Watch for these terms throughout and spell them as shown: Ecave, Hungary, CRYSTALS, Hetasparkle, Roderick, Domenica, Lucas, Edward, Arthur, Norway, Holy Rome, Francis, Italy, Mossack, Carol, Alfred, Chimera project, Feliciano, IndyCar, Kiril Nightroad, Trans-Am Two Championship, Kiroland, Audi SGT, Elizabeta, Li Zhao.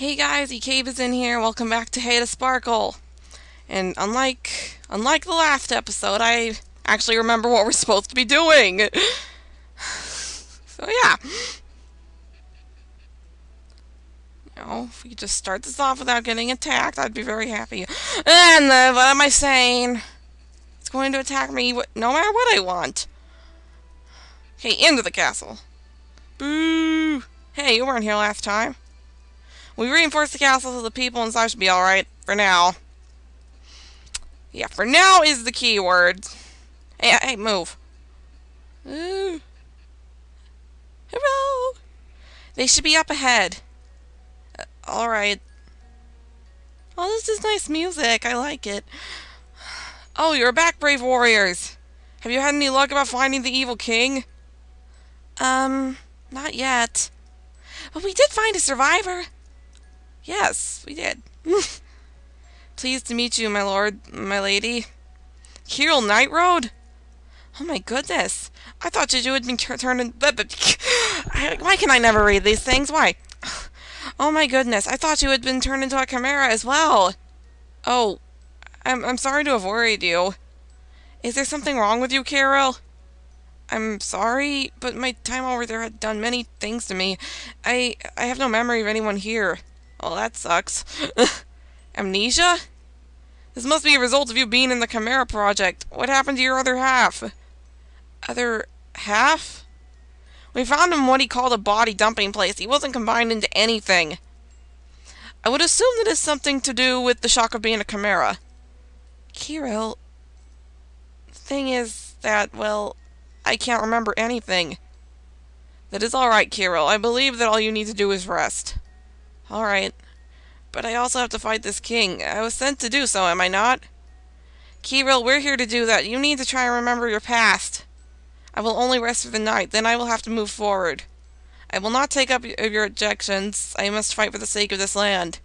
Hey guys, Ecave is in here. Welcome back to Hetasparkle. And unlike the last episode, I actually remember what we're supposed to be doing. So yeah. Now, if we could just start this off without getting attacked, I'd be very happy. And what am I saying? It's going to attack me no matter what I want. Okay, into the castle. Boo! Hey, you weren't here last time. We reinforced the castle so the people inside should be alright, for now. Yeah, for now is the key word. Hey, hey, move. Ooh. Hello! They should be up ahead. Alright. Oh, this is nice music. I like it. Oh, you're back, brave warriors. Have you had any luck about finding the evil king? Not yet. But we did find a survivor. Yes, we did. Pleased to meet you, my lord, my lady. Kiril Nightroad? Oh my goodness. I thought you had been turned... Why can I never read these things? Why? Oh my goodness. I thought you had been turned into a chimera as well. Oh, I'm sorry to have worried you. Is there something wrong with you, Carol? I'm sorry, but my time over there had done many things to me. I have no memory of anyone here. Well, that sucks. Amnesia? This must be a result of you being in the Chimera project. What happened to your other half? Other half? We found him what he called a body dumping place. He wasn't combined into anything. I would assume that it's something to do with the shock of being a Chimera. Kiril, the thing is that, well, I can't remember anything. That is alright, Kiril. I believe that all you need to do is rest. Alright. But I also have to fight this king. I was sent to do so, am I not? Kiril, we're here to do that. You need to try and remember your past. I will only rest for the night, then I will have to move forward. I will not take up your objections. I must fight for the sake of this land.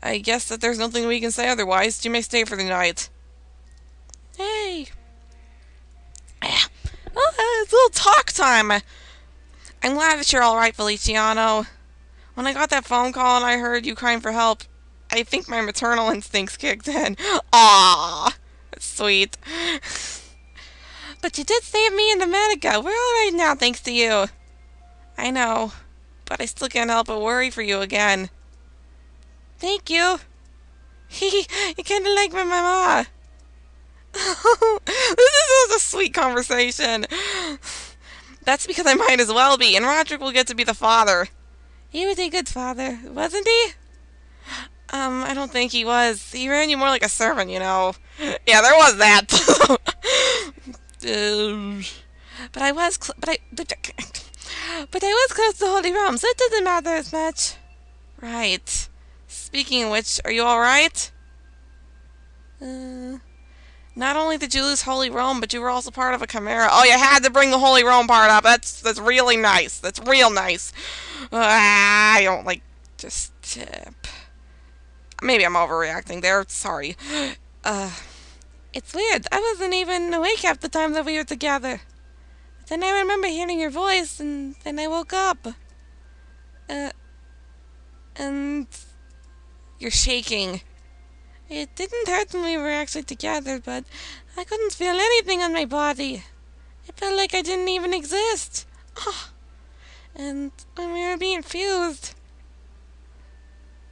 I guess that there's nothing we can say otherwise. You may stay for the night. Hey! Oh, it's a little talk time! I'm glad that you're alright, Feliciano. When I got that phone call and I heard you crying for help, I think my maternal instincts kicked in. Aww! That's sweet. But you did save me and Domenica. We're alright now, thanks to you. I know, but I still can't help but worry for you again. Thank you. Hee, you kinda like my mama. This is such a sweet conversation. That's because I might as well be, and Roderick will get to be the father. He was a good father, wasn't he? I don't think he was. He ran you more like a servant, you know. Yeah, there was that. But I was close to Holy Rome, so it doesn't matter as much. Right. Speaking of which, are you all right? Not only did you lose Holy Rome, but you were also part of a chimera. Oh, you had to bring the Holy Rome part up. That's really nice. That's real nice. I don't like... Just... maybe I'm overreacting there. Sorry. It's weird. I wasn't even awake half the time that we were together. But then I remember hearing your voice, and then I woke up. And... You're shaking. It didn't hurt when we were actually together, but I couldn't feel anything on my body. It felt like I didn't even exist. Oh. And when we were being fused...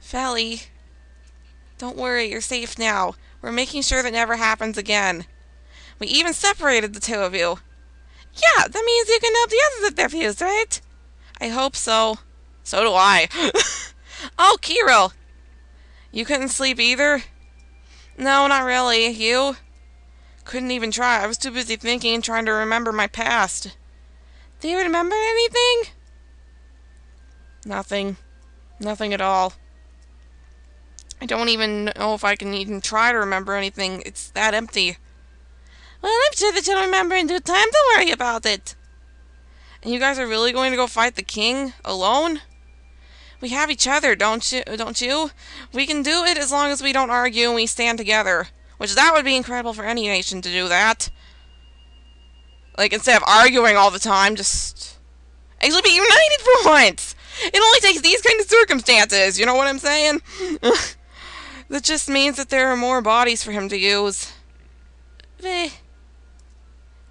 Felly, don't worry, you're safe now. We're making sure that never happens again. We even separated the two of you. Yeah, that means you can help the others if they're fused, right? I hope so. So do I. Oh, Kiril! You couldn't sleep either? No, not really. You? Couldn't even try. I was too busy thinking and trying to remember my past. Do you remember anything? Nothing. Nothing at all. I don't even know if I can even try to remember anything. It's that empty. Well, I'm sure that you'll remember in due time. Don't worry about it. And you guys are really going to go fight the king? Alone? We have each other, don't you? We can do it as long as we don't argue and we stand together. Which, that would be incredible for any nation to do that. Like, instead of arguing all the time, just... actually be united for once! It only takes these kind of circumstances, you know what I'm saying? That just means that there are more bodies for him to use.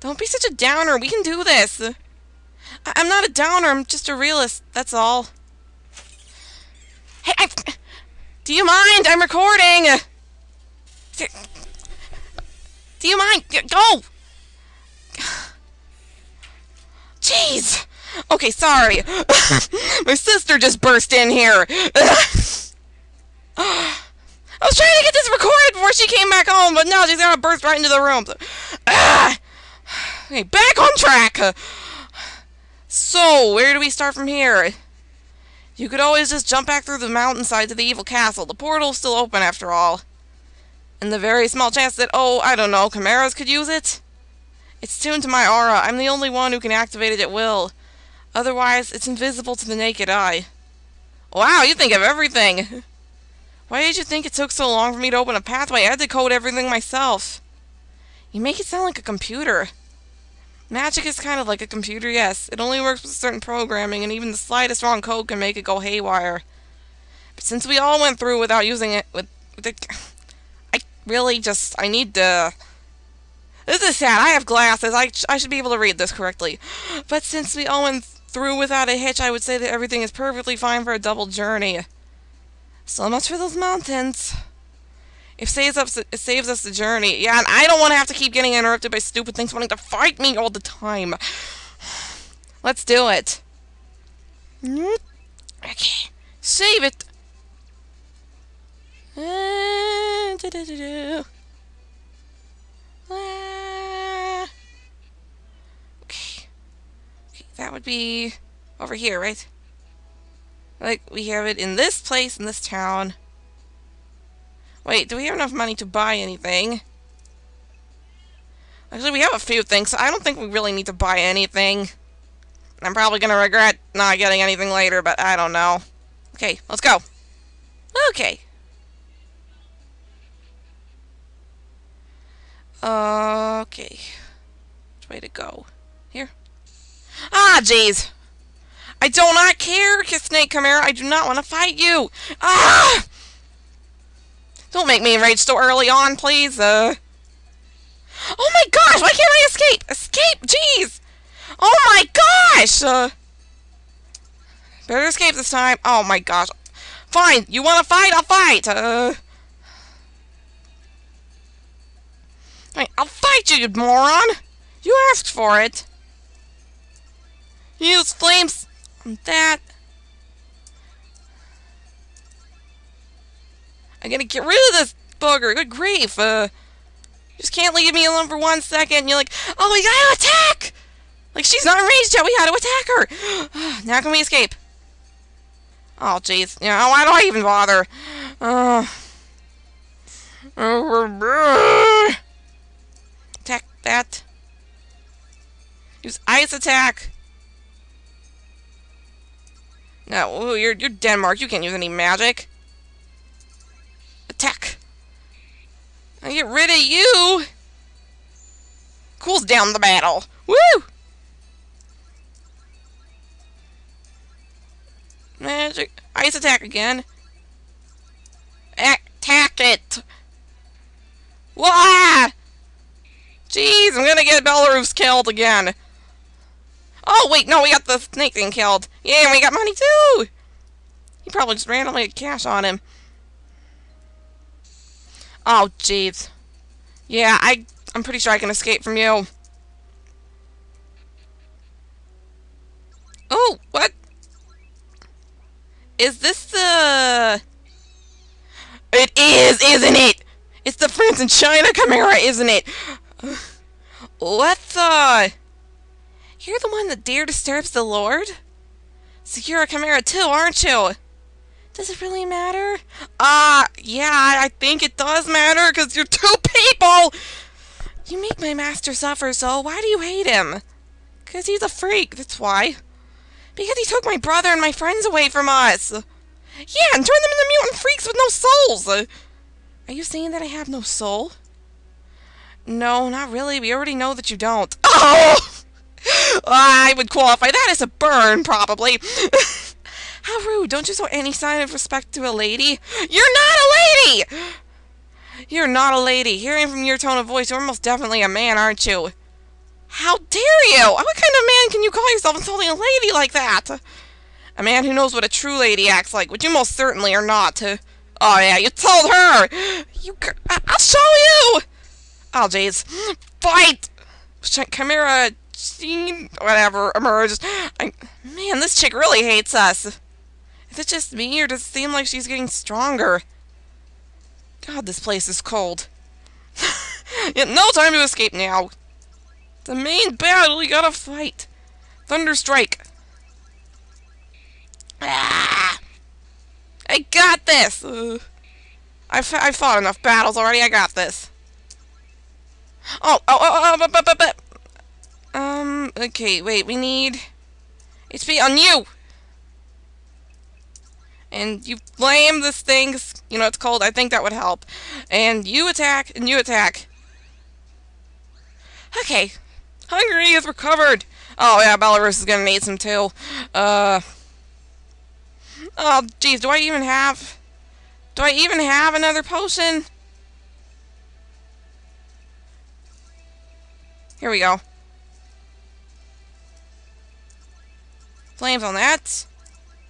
Don't be such a downer, we can do this. I'm not a downer, I'm just a realist, that's all. Hey, do you mind? I'm recording! Do you mind? Go! Jeez! Okay, sorry. My sister just burst in here. I was trying to get this recorded before she came back home, but no, she's gonna burst right into the room. So, okay, back on track. So, where do we start from here? You could always just jump back through the mountainside to the evil castle. The portal's still open, after all. And the very small chance that, oh, I don't know, Chimeras could use it? It's tuned to my aura. I'm the only one who can activate it at will. Otherwise, it's invisible to the naked eye. Wow, you think of everything! Why did you think it took so long for me to open a pathway? I had to code everything myself. You make it sound like a computer. Magic is kind of like a computer, yes. It only works with certain programming, and even the slightest wrong code can make it go haywire. But since we all went through without using it, I need to... This is sad. I have glasses. I should be able to read this correctly. But since we all went through without a hitch, I would say that everything is perfectly fine for a double journey. So much for those mountains. It saves us the journey. Yeah, and I don't want to have to keep getting interrupted by stupid things wanting to fight me all the time. Let's do it. Okay. Save it. Okay. Okay, that would be over here, right? Like, we have it in this place, in this town. Wait, do we have enough money to buy anything? Actually, we have a few things, so I don't think we really need to buy anything. I'm probably gonna regret not getting anything later, but I don't know. Okay, let's go. Okay. Okay. Which way to go? Here? Ah, jeez! I do not care, Snake Chimera. I do not want to fight you. Ah! Don't make me enraged so early on, please. Oh my gosh! Why can't I escape? Escape? Jeez! Oh my gosh! Better escape this time. Oh my gosh. Fine. You want to fight? I'll fight. I'll fight you, you moron! You asked for it! Use flames on that! I'm gonna get rid of this bugger! Good grief! Just can't leave me alone for 1 second, and you're like, oh, we gotta attack! Like, she's not enraged yet, we gotta attack her! Now can we escape? Oh, jeez. You know, why do I even bother? Attack that. Use ice attack. No, ooh, you're Denmark. You can't use any magic. Attack. I get rid of you. Cools down the battle. Woo! Magic ice attack again. Attack it. Wah! Jeez, I'm gonna get Belarus killed again. Oh, wait, no, we got the snake thing killed. Yeah, we got money, too! He probably just randomly had cash on him. Oh, jeez. Yeah, I'm pretty sure I can escape from you. Oh, what? Is this the... It is, isn't it? It's the France and China Chimera, isn't it? What the... You're the one that dare disturbs the Lord? So you're a Chimera too, aren't you? Does it really matter? Yeah, I think it does matter, because you're two people! You make my master suffer, so why do you hate him? Because he's a freak, that's why. Because he took my brother and my friends away from us! Yeah, and turned them into mutant freaks with no souls! Are you saying that I have no soul? No, not really. We already know that you don't. Oh! I would qualify that as a burn, probably. How rude! Don't you show any sign of respect to a lady? You're not a lady! You're not a lady. Hearing from your tone of voice, you're most definitely a man, aren't you? How dare you! What kind of man can you call yourself insulting a lady like that? A man who knows what a true lady acts like, which you most certainly are not. Oh yeah, you told her! You... I'll show you! Oh jeez. Fight! Chimera... whatever emerged. Man, this chick really hates us. Is it just me, or does it seem like she's getting stronger? God, this place is cold. Yet no time to escape now. The main battle, we gotta fight. Thunderstrike. Ah! I got this! I've fought enough battles already, I got this. Okay, wait, we need HP on you! And you blame this thing, you know, it's cold, I think that would help. And you attack, and you attack. Okay. Hungary has recovered! Oh yeah, Belarus is gonna need some too. Oh jeez, do I even have another potion? Here we go. Flames on that.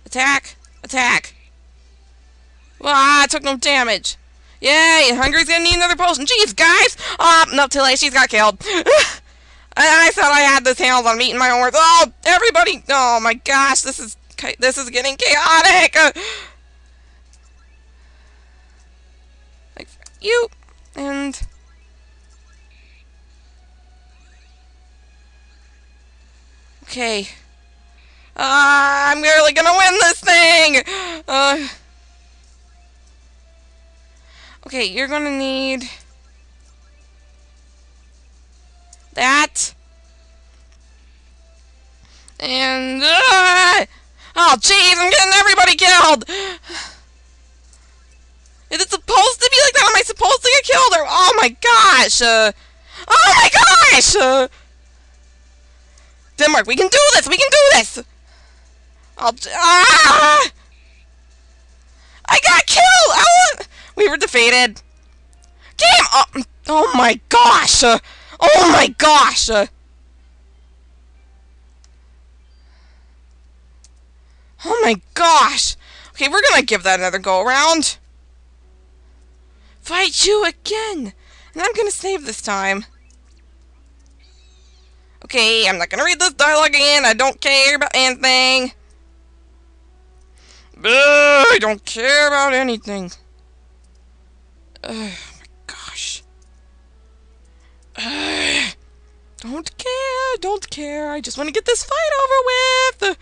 Attack. Attack. Ah, I took no damage. Yay, Hungary's gonna need another potion. Jeez, guys! Oh, no, too late. She's got killed. I thought I had this handle on meeting my own words. Oh, everybody! Oh my gosh, this is getting chaotic! Like, you, and... Okay. I'm really gonna win this thing! Okay, you're gonna need... that. And... oh, jeez, I'm getting everybody killed! Is it supposed to be like that? Am I supposed to get killed? Or, oh my gosh! Oh my gosh! Denmark, we can do this! We can do this! I got killed! We were defeated. Game! Oh my gosh! Oh my gosh! Oh my gosh! Okay, we're gonna give that another go around. Fight you again! And I'm gonna save this time. Okay, I'm not gonna read this dialogue again. I don't care about anything. I don't care about anything. Oh my gosh. Don't care, don't care. I just want to get this fight over with.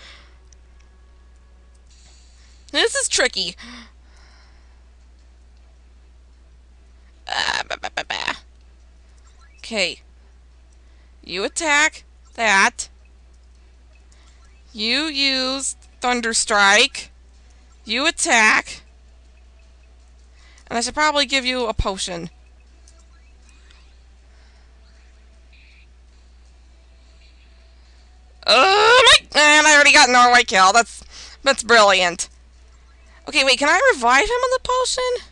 This is tricky. Okay. You attack that. You use Thunderstrike. You attack. And I should probably give you a potion. Oh my! And I already got Norway kill. That's brilliant. Okay, wait. Can I revive him on the potion?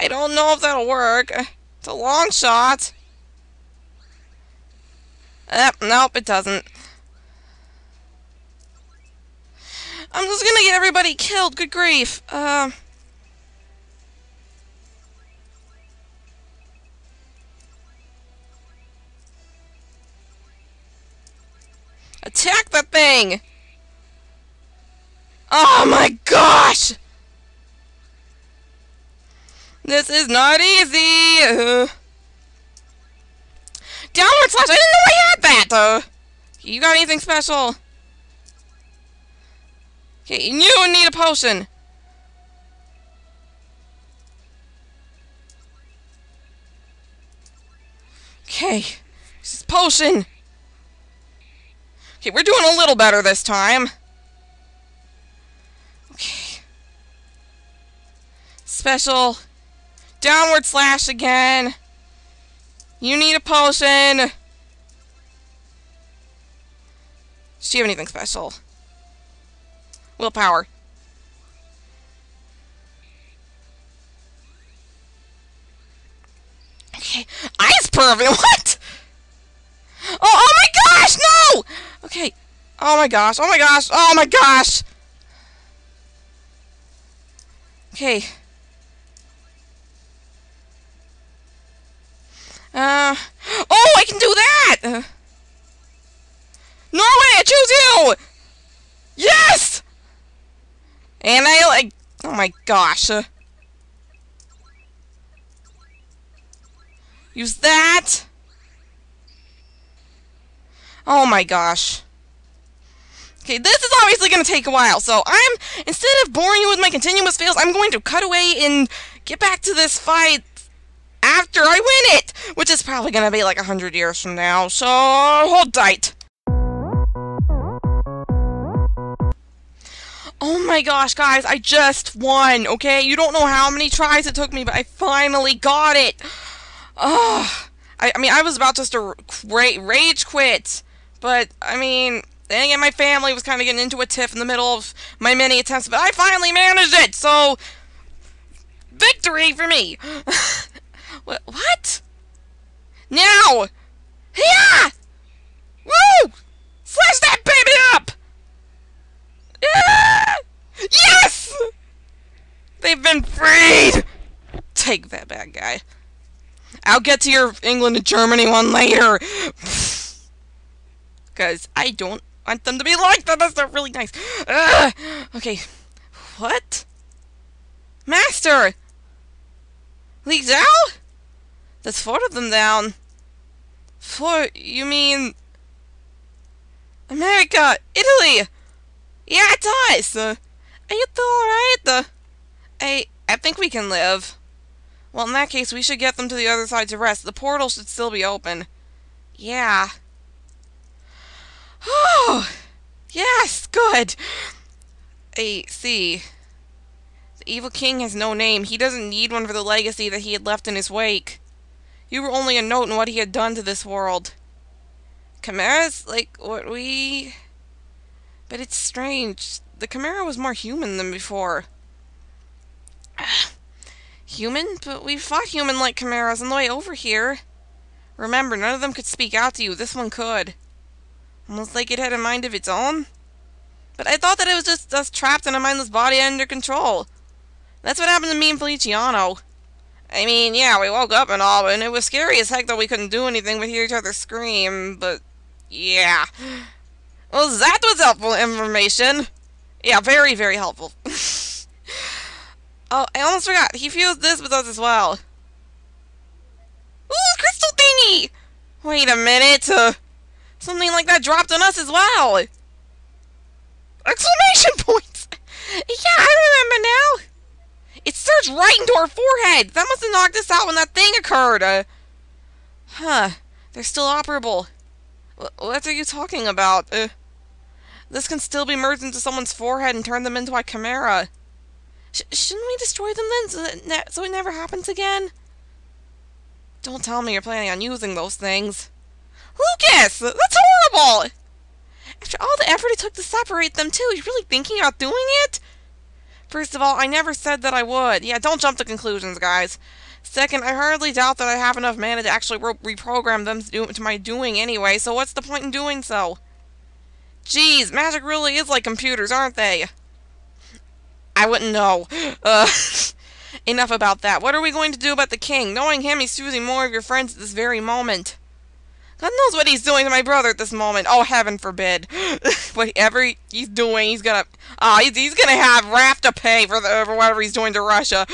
I don't know if that'll work. It's a long shot. Nope, it doesn't. I'm just gonna get everybody killed. Good grief. Attack that thing! Oh my gosh! This is not easy! Downward slash! I didn't know I had that! You got anything special? Okay, you knew I need a potion. Okay, this is potion. Okay, we're doing a little better this time. Okay. Special. Downward slash again. You need a potion. Does she have anything special? Willpower. Okay. Ice pervy! What? Oh my gosh! No! Okay. Oh my gosh. Oh my gosh. Oh my gosh! Okay. Oh, I can do that! Norway, I choose you! Yes! And I like... Oh my gosh. Use that! Oh my gosh. Okay, this is obviously going to take a while, so I'm... Instead of boring you with my continuous fails, I'm going to cut away and get back to this fight after I win it, which is probably going to be like 100 years from now, so hold tight. Oh my gosh, guys, I just won, okay? You don't know how many tries it took me, but I finally got it. Ugh. I mean, I was about just to rage quit, but, I mean, then again, my family was kind of getting into a tiff in the middle of my many attempts, but I finally managed it, so... Victory for me! What? Now! Yeah! Woo! Slash that baby up! Yeah! Yes! They've been freed! Take that bad guy. I'll get to your England and Germany one later. Because I don't want them to be like that. That's not really nice. Ugh. Okay. What? Master! Li Zhao? There's 4 of them down. 4? You mean... America! Italy! Yeah, it's us! Are you still alright? I think we can live. Well, in that case, we should get them to the other side to rest. The portal should still be open. Yeah. Oh! Yes! Good! I see. The evil king has no name. He doesn't need one for the legacy that he had left in his wake. You were only a note in what he had done to this world. Chimera's like what we... But it's strange. The Chimera was more human than before. Human? But we fought human-like Chimeras on the way over here. Remember, none of them could speak out to you. This one could. Almost like it had a mind of its own. But I thought that it was just us trapped in a mindless body under control. That's what happened to me and Feliciano. I mean, yeah, we woke up and all, and it was scary as heck that we couldn't do anything but hear each other scream, but... Yeah. Well, that was helpful information. Yeah, very, very helpful. Oh, I almost forgot. He fused this with us as well. Ooh, crystal thingy! Wait a minute. Something like that dropped on us as well. Exclamation points! Yeah, I remember now. It surged right into our forehead. That must have knocked us out when that thing occurred. Huh. They're still operable. What are you talking about? This can still be merged into someone's forehead and turn them into a chimera. Shouldn't we destroy them then, so it never happens again? Don't tell me you're planning on using those things. Lucas! That's horrible! After all the effort it took to separate them too, you're really thinking about doing it? First of all, I never said that I would. Yeah, don't jump to conclusions, guys. Second, I hardly doubt that I have enough mana to actually reprogram them to my doing anyway, so what's the point in doing so? Jeez, magic really is like computers, aren't they? I wouldn't know. Enough about that. What are we going to do about the king? Knowing him, he's choosing more of your friends at this very moment. God knows what he's doing to my brother at this moment. Oh, heaven forbid. Whatever he's doing, he's gonna... he's gonna have Raph to pay for whatever he's doing to Russia.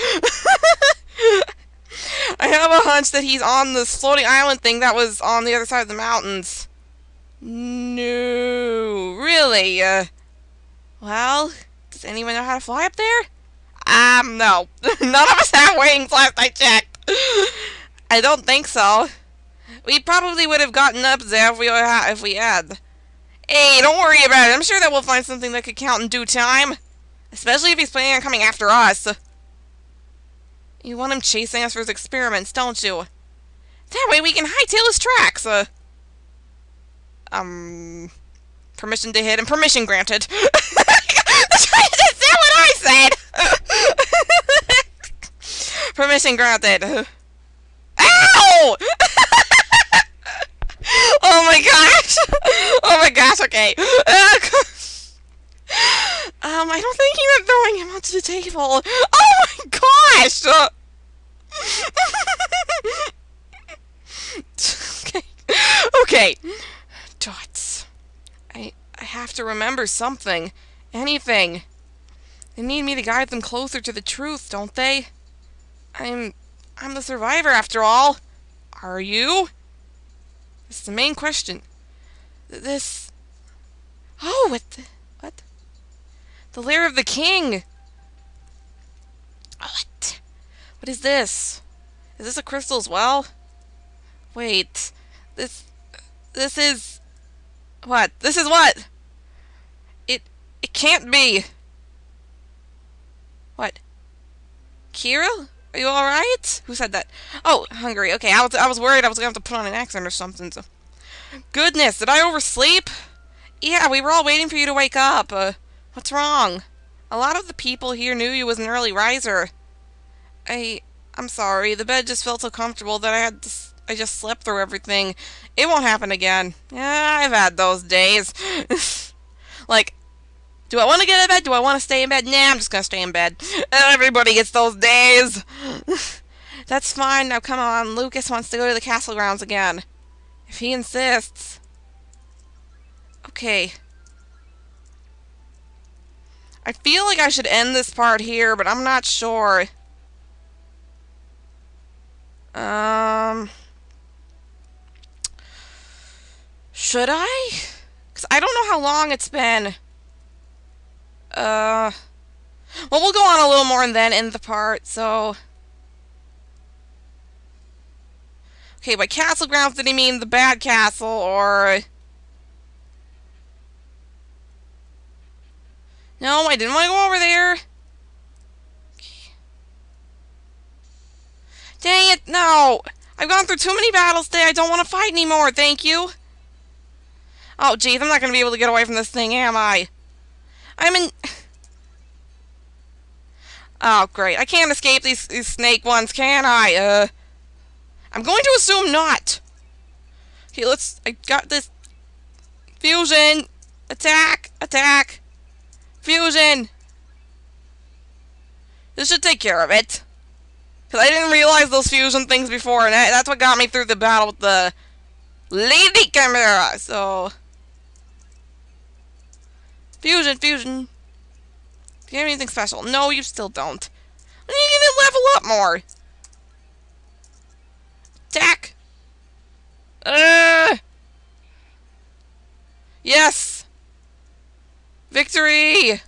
I have a hunch that he's on this floating island thing that was on the other side of the mountains. No, really? Well, does anyone know how to fly up there? No. None of us have wings last I checked. I don't think so. We probably would have gotten up there if we had. Hey, don't worry about it. I'm sure that we'll find something that could count in due time. Especially if he's planning on coming after us. You want him chasing us for his experiments, don't you? That way we can hightail his tracks. Permission to hit and permission granted. That's what I said! Permission granted. Ow! Oh my gosh! Oh my gosh, okay. I don't think he meant throwing him onto the table. Oh my gosh! Okay. Okay. Dots. I have to remember something. Anything. They need me to guide them closer to the truth, don't they? I'm the survivor after all. Are you? It's the main question. This... Oh, what the... What? The lair of the king! What? What is this? Is this a crystal as well? Wait. This is... What? This is what? It can't be! What? Kiril? Are you alright? Who said that? Oh, Hungary. Okay, I was worried I was gonna have to put on an accent or something. So. Goodness, did I oversleep? Yeah, we were all waiting for you to wake up. What's wrong? A lot of the people here knew you was an early riser. I'm sorry. The bed just felt so comfortable that I just slept through everything. It won't happen again. Yeah, I've had those days. Like, do I want to get in bed? Do I want to stay in bed? Nah, I'm just gonna stay in bed. Everybody gets those days. That's fine. Now come on, Lucas wants to go to the castle grounds again. If he insists. Okay. I feel like I should end this part here, but I'm not sure. Should I? 'Cause I don't know how long it's been. Well, we'll go on a little more and then end the part, so... Okay, by castle grounds, did he mean the bad castle, or... No, I didn't want to go over there! Okay. Dang it, no! I've gone through too many battles today, I don't want to fight anymore, thank you! Oh, geez, I'm not going to be able to get away from this thing, am I? Oh, great. I can't escape these snake ones, can I? I'm going to assume not. Okay, I got this. Fusion. Attack. Attack. Fusion. This should take care of it. Because I didn't realize those fusion things before, and that's what got me through the battle with the Lady Chimera, so... Fusion, fusion. Do you have anything special? No, you still don't. When are you gonna level up more? Attack! Yes! Victory!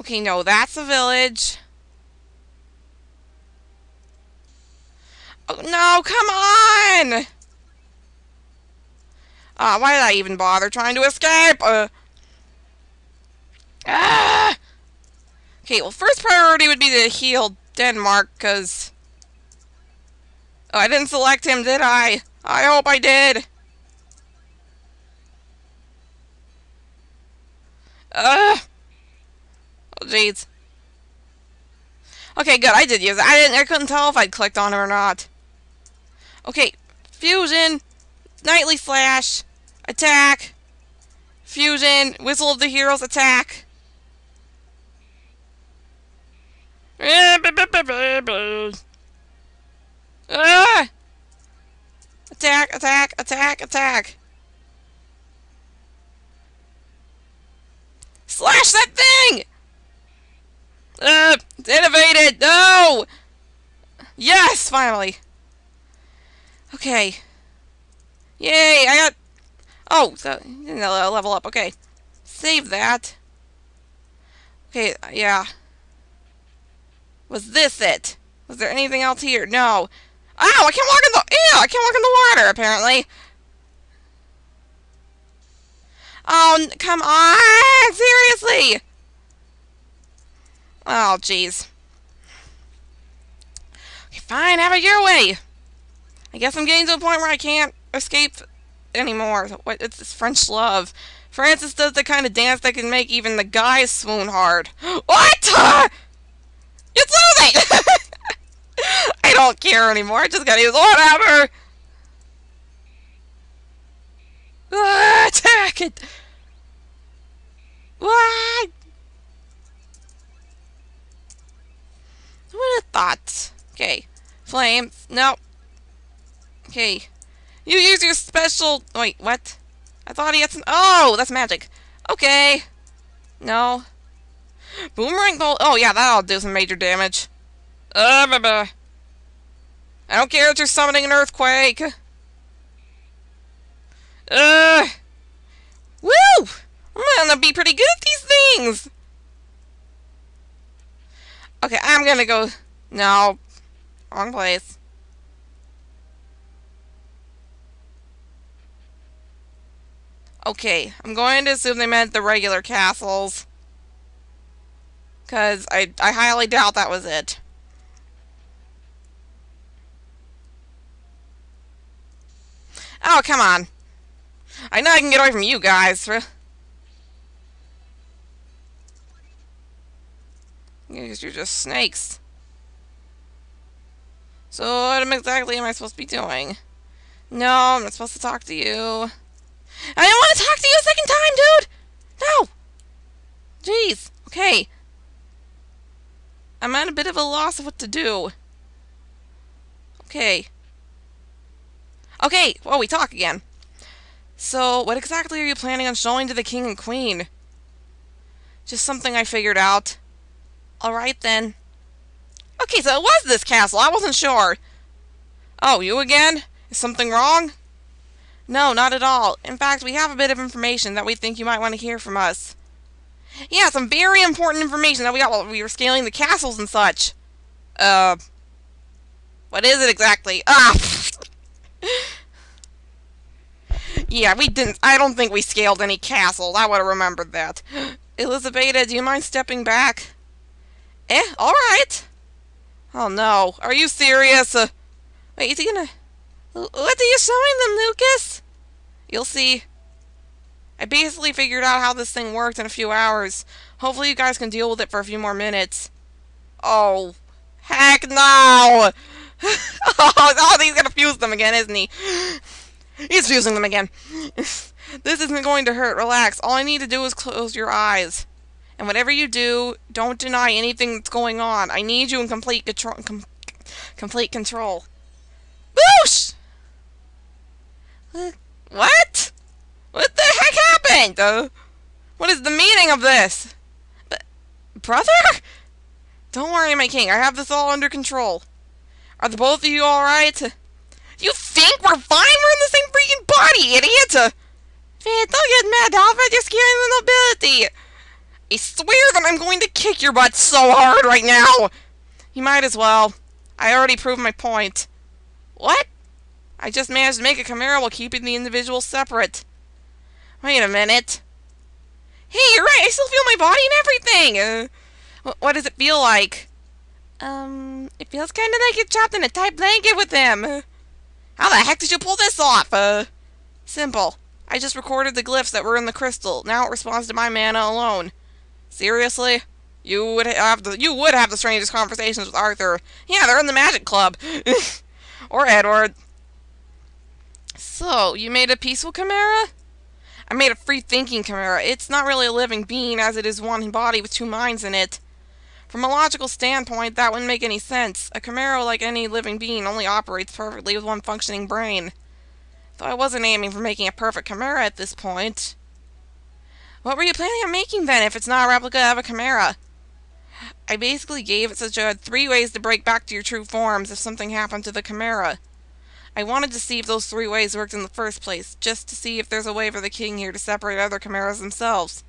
Okay, no, that's a village. Oh, no, come on! Why did I even bother trying to escape? Okay, well, first priority would be to heal Denmark, because... Oh, I didn't select him, did I? I hope I did. Oh, jeez. Okay, good, I did use it. I couldn't tell if I'd clicked on him or not. Okay, fusion... Nightly slash, attack, fusion, whistle of the heroes, attack. Attack, attack, attack, attack. Slash that thing! It's innovated, no! Yes, finally. Okay. Yay, I got... Oh, so you didn't level up. Okay. Save that. Okay, yeah. Was this it? Was there anything else here? No. Oh, I can't walk in the... Ew, I can't walk in the water, apparently. Oh, come on! Seriously! Oh, jeez. Okay, fine, have it your way. I guess I'm getting to a point where I can't... escape anymore. What is this French love? Francis does the kind of dance that can make even the guys swoon hard. What? It's losing! I don't care anymore. I just gotta use whatever. Attack it! What? Who would have thought? Okay. Flame. No. Okay. You use your special... Wait, what? I thought he had some... Oh, that's magic. Okay. No. Boomerang bolt... Oh, yeah, that'll do some major damage. Blah, blah. I don't care if you're summoning an earthquake. Woo! I'm gonna be pretty good at these things! Okay, I'm gonna go... No. Wrong place. Okay, I'm going to assume they meant the regular castles. Because I highly doubt that was it. Oh, come on. I know I can get away from you guys. Because you're just snakes. So what exactly am I supposed to be doing? No, I'm not supposed to talk to you. I don't want to talk to you a second time, dude! No! Jeez, okay. I'm at a bit of a loss of what to do. Okay. Okay, well, we talk again. So, what exactly are you planning on showing to the king and queen? Just something I figured out. Alright, then. Okay, so it was this castle. I wasn't sure. Oh, you again? Is something wrong? No, not at all. In fact, we have a bit of information that we think you might want to hear from us. Yeah, some very important information that we got while we were scaling the castles and such. What is it exactly? Ah! Yeah, we didn't... I don't think we scaled any castles. I would have remembered that. Elizabeta, do you mind stepping back? Alright. Oh, no. Are you serious? Wait, is he gonna... What are you showing them, Lucas? You'll see. I basically figured out how this thing worked in a few hours. Hopefully you guys can deal with it for a few more minutes. Oh, heck no! Oh, he's gonna fuse them again, isn't he? He's fusing them again. This isn't going to hurt. Relax. All I need to do is close your eyes. And whatever you do, don't deny anything that's going on. I need you in complete control. Complete control. Boosh! What? What the heck happened? What is the meaning of this? Brother? Don't worry, my king. I have this all under control. Are the both of you alright? You think we're fine? We're in the same freaking body, idiot! Man, don't get mad, Alfred. You're scaring the nobility. I swear that I'm going to kick your butt so hard right now. You might as well. I already proved my point. What? I just managed to make a chimera while keeping the individuals separate. Wait a minute. Hey, you're right. I still feel my body and everything. What does it feel like? It feels kind of like you're trapped in a tight blanket with him. How the heck did you pull this off? Simple. I just recorded the glyphs that were in the crystal. Now it responds to my mana alone. Seriously? You would have the strangest conversations with Arthur. Yeah, they're in the magic club. Or Edward. So, you made a peaceful chimera? I made a free-thinking chimera. It's not really a living being, as it is one body with two minds in it. From a logical standpoint, that wouldn't make any sense. A chimera, like any living being, only operates perfectly with one functioning brain. Though I wasn't aiming for making a perfect chimera at this point. What were you planning on making, then, if it's not a replica of a chimera? I basically gave it such a 3 ways to break back to your true forms if something happened to the chimera. I wanted to see if those 3 ways worked in the first place, just to see if there's a way for the king here to separate other chimeras themselves.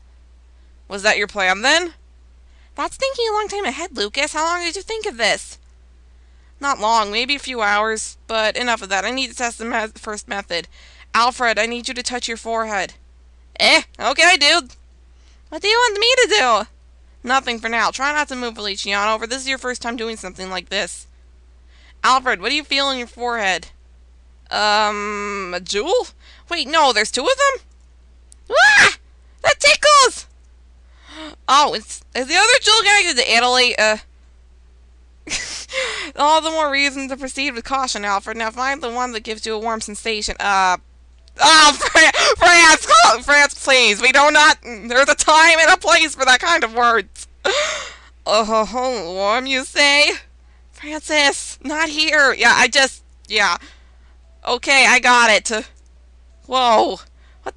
Was that your plan, then? That's thinking a long time ahead, Lucas. How long did you think of this? Not long, maybe a few hours, but enough of that. I need to test the first method. Alfred, I need you to touch your forehead. Okay, dude. What do you want me to do? Nothing for now. Try not to move, Feliciano, for this is your first time doing something like this. Alfred, what do you feel in your forehead? A jewel? Wait, no, there's two of them? Ah! That tickles! Oh, is the other jewel connected to Italy? All the more reason to proceed with caution, Alfred. Now find the one that gives you a warm sensation. France, please. We do not... There's a time and a place for that kind of words. Oh, warm, you say? Francis, not here. Yeah, yeah. Okay, I got it. Whoa.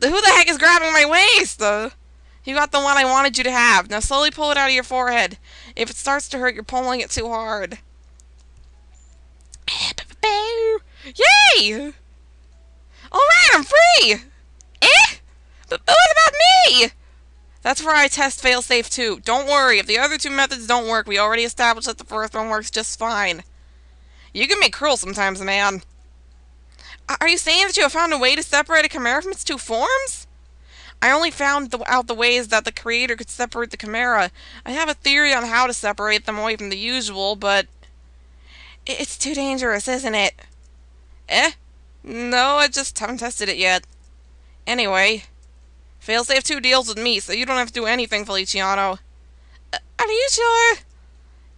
Who the heck is grabbing my waist? You got the one I wanted you to have. Now slowly pull it out of your forehead. If it starts to hurt, you're pulling it too hard. Yay! Alright, I'm free! Eh? But what about me? That's where I test failsafe too. Don't worry, if the other two methods don't work, we already established that the first one works just fine. You can be cruel sometimes, man. Are you saying that you have found a way to separate a chimera from its two forms? I only found out the ways that the creator could separate the chimera. I have a theory on how to separate them away from the usual, but... It's too dangerous, isn't it? Eh? No, I just haven't tested it yet. Anyway. Failsafe 2 deals with me, so you don't have to do anything, Feliciano. Are you sure?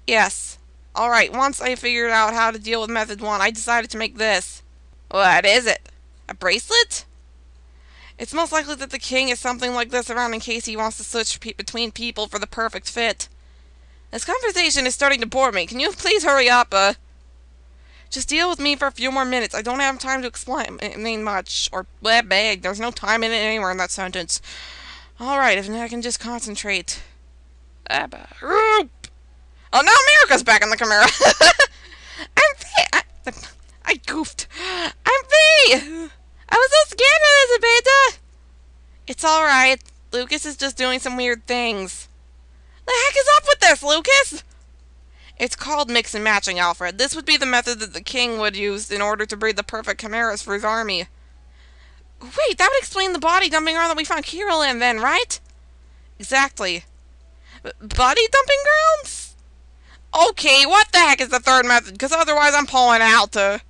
Yes. Alright, once I figured out how to deal with Method 1, I decided to make this. What is it? A bracelet? It's most likely that the king is something like this around in case he wants to switch between people for the perfect fit. This conversation is starting to bore me. Can you please hurry up? Just deal with me for a few more minutes. I don't have time to explain much. Or blah, bag. There's no time in it anywhere in that sentence. Alright, if I can just concentrate. Oh, now America's back in the camera. I goofed. I'm free! I was so scared, Elizabeta! It's alright. Lucas is just doing some weird things. The heck is up with this, Lucas? It's called mix and matching, Alfred. This would be the method that the king would use in order to breed the perfect chimeras for his army. Wait, that would explain the body dumping ground that we found Kiroland then, right? Exactly. Body dumping grounds? Okay, what the heck is the third method? Because otherwise I'm pulling out to...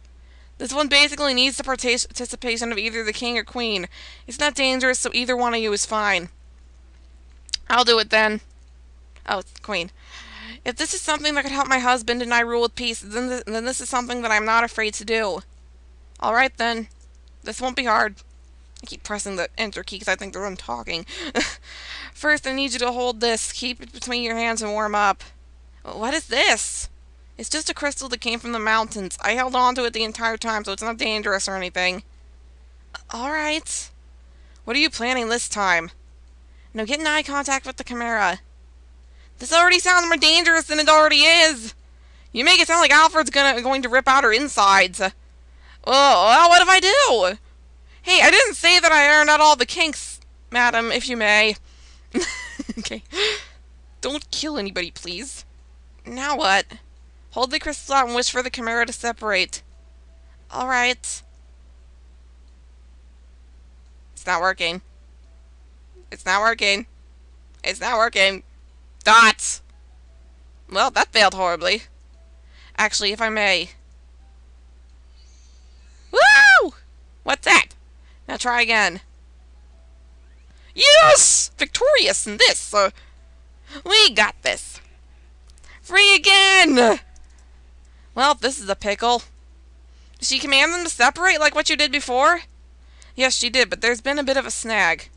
This one basically needs the participation of either the king or queen. It's not dangerous, so either one of you is fine. I'll do it then. Oh, it's the queen. If this is something that could help my husband and I rule with peace, then this is something that I'm not afraid to do. Alright then. This won't be hard. I keep pressing the enter key because I think they're done talking. First, I need you to hold this. Keep it between your hands and warm up. What is this? It's just a crystal that came from the mountains. I held on to it the entire time, so it's not dangerous or anything. Alright. What are you planning this time? Now get in eye contact with the chimera. This already sounds more dangerous than it already is. You make it sound like Alfred's going to rip out her insides. Oh, well, what if I do? Hey, I didn't say that I ironed out all the kinks, madam, if you may. Okay. Don't kill anybody, please. Now what? Hold the crystal out and wish for the chimera to separate. Alright. It's not working. It's not working. It's not working. Dots! Well, that failed horribly. Actually, if I may. Woo! What's that? Now try again. Yes! Victorious in this! We got this! Free again! Well, this is a pickle. Did she command them to separate like what you did before? Yes, she did, but there's been a bit of a snag.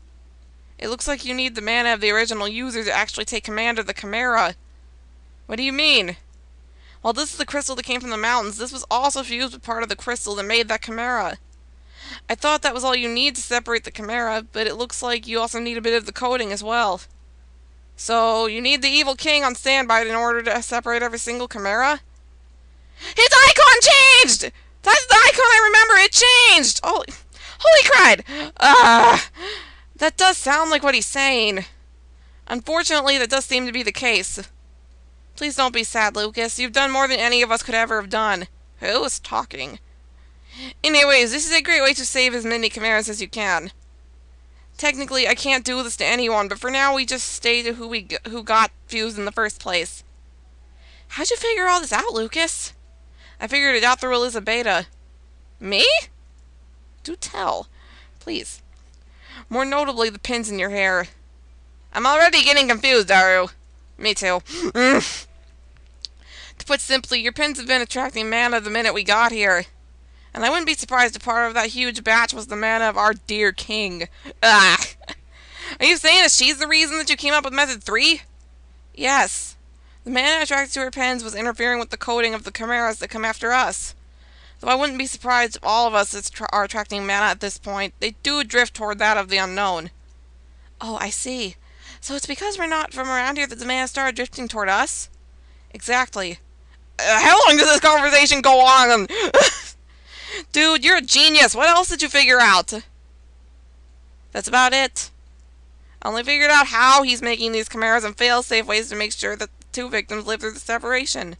It looks like you need the mana of the original user to actually take command of the chimera. What do you mean? Well, this is the crystal that came from the mountains. This was also fused with part of the crystal that made that chimera. I thought that was all you need to separate the chimera, but it looks like you also need a bit of the coating as well. So, you need the evil king on standby in order to separate every single chimera? His icon changed! That's the icon I remember! It changed! Oh, holy cried! That does sound like what he's saying. Unfortunately, that does seem to be the case. Please don't be sad, Lucas. You've done more than any of us could ever have done. Who is talking? Anyways, this is a great way to save as many chimeras as you can. Technically, I can't do this to anyone, but for now we just stay to who got fused in the first place. How'd you figure all this out, Lucas? I figured it out through Elizabeta. Me? Do tell. Please. More notably, the pins in your hair. I'm already getting confused, Daru. Me too. To put simply, your pins have been attracting mana the minute we got here. And I wouldn't be surprised if part of that huge batch was the mana of our dear king. Ah! Are you saying that she's the reason that you came up with method 3? Yes. The mana attracted to her pins was interfering with the coding of the chimeras that come after us. Though I wouldn't be surprised if all of us are attracting mana at this point. They do drift toward that of the unknown. Oh, I see. So it's because we're not from around here that the mana started drifting toward us? Exactly. How long does this conversation go on? Dude, you're a genius. What else did you figure out? That's about it. I only figured out how he's making these chimeras and fail-safe ways to make sure that the two victims live through the separation.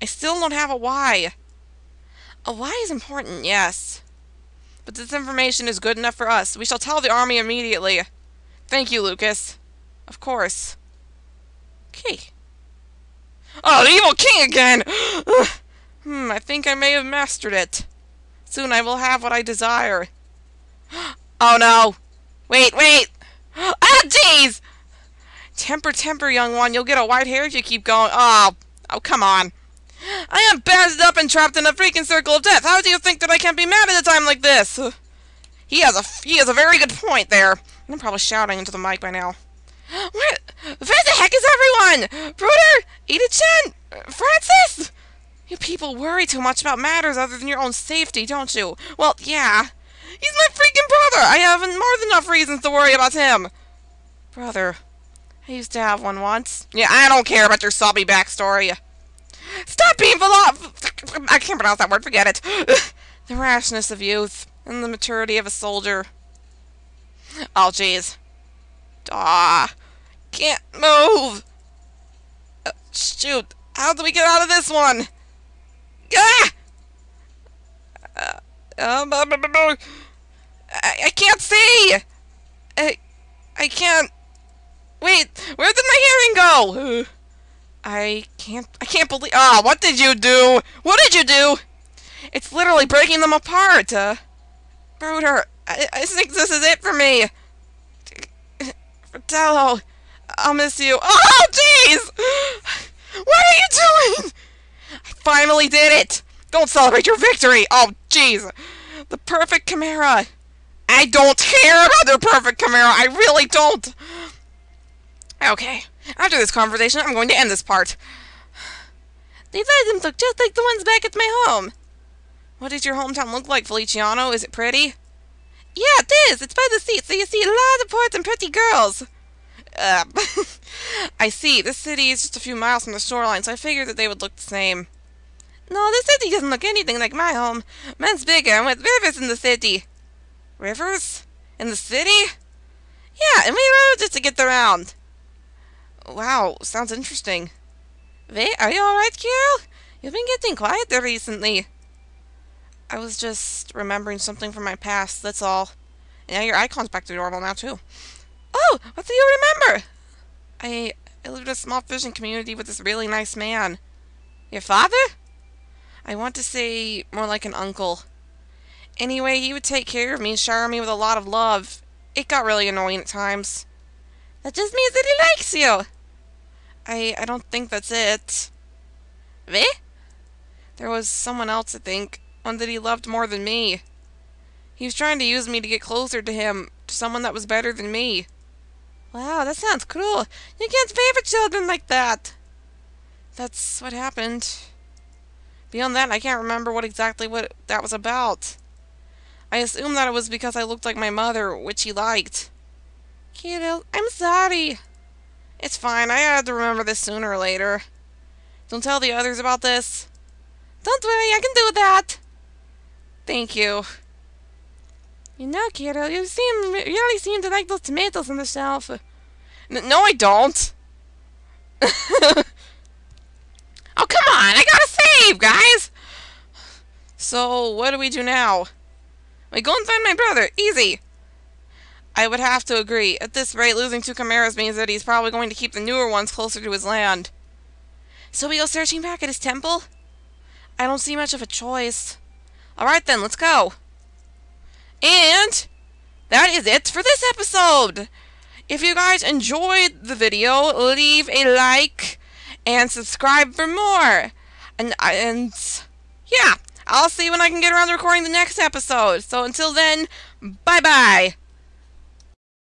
I still don't have a why. A why is important, yes. But this information is good enough for us. We shall tell the army immediately. Thank you, Lucas. Of course. Okay. Oh, the evil king again! I think I may have mastered it. Soon I will have what I desire. Oh no! Wait, wait! Ah, jeez! Temper, temper, young one. You'll get a white hair if you keep going. Oh, come on. I am banded up and trapped in a freaking circle of death. How do you think that I can't be mad at a time like this? He has a very good point there. I'm probably shouting into the mic by now. Where the heck is everyone? Bruder? Edith-chan? Francis? You people worry too much about matters other than your own safety, don't you? Well, yeah. He's my freaking brother! I have more than enough reasons to worry about him. Brother. I used to have one once. Yeah, I don't care about your sobby backstory. Stop being I can't pronounce that word, forget it. The rashness of youth and the maturity of a soldier. Oh, jeez. Aw. Can't move. Shoot. How do we get out of this one? Ah! I can't see! I can't... Wait, where did my hearing go? I can't believe... Ah, oh, what did you do? What did you do? It's literally breaking them apart! Broder, I think this is it for me! Fratello, I'll miss you. Oh, jeez! What are you doing? I finally did it! Don't celebrate your victory! Oh, jeez! The perfect chimera! I don't care about the perfect chimera! I really don't! Okay. After this conversation, I'm going to end this part. These items look just like the ones back at my home. What does your hometown look like, Feliciano? Is it pretty? Yeah, it is! It's by the sea, so you see a lot of ports and pretty girls! I see. This city is just a few miles from the shoreline, so I figured that they would look the same. No, this city doesn't look anything like my home. Mine's bigger and with rivers in the city. Rivers? In the city? Yeah, and we rode just to get around. Wow, sounds interesting. Wait, are you alright, Carol? You've been getting quieter recently. I was just remembering something from my past, that's all. And now your icon's back to normal now, too. Oh, what do you remember? I lived in a small fishing community with this really nice man. Your father? I want to say more like an uncle. Anyway, he would take care of me and shower me with a lot of love. It got really annoying at times. That just means that he likes you! I don't think that's it. Me? There was someone else, I think. One that he loved more than me. He was trying to use me to get closer to him. To someone that was better than me. Wow, that sounds cruel. You can't favor children like that! That's what happened. Beyond that, I can't remember exactly what that was about. I assume that it was because I looked like my mother, which he liked. Kiril, I'm sorry. It's fine, I had to remember this sooner or later. Don't tell the others about this. Don't worry, I can do that. Thank you. You know, Kiril, you really seem to like those tomatoes on the shelf. No, I don't. Oh, come on! I gotta save, guys! So, what do we do now? We go and find my brother. Easy! I would have to agree. At this rate, losing 2 chimeras means that he's probably going to keep the newer ones closer to his land. So we go searching back at his temple? I don't see much of a choice. Alright then, let's go. And... that is it for this episode. If you guys enjoyed the video, leave a like and subscribe for more. And yeah, I'll see when I can get around to recording the next episode. So until then, bye-bye.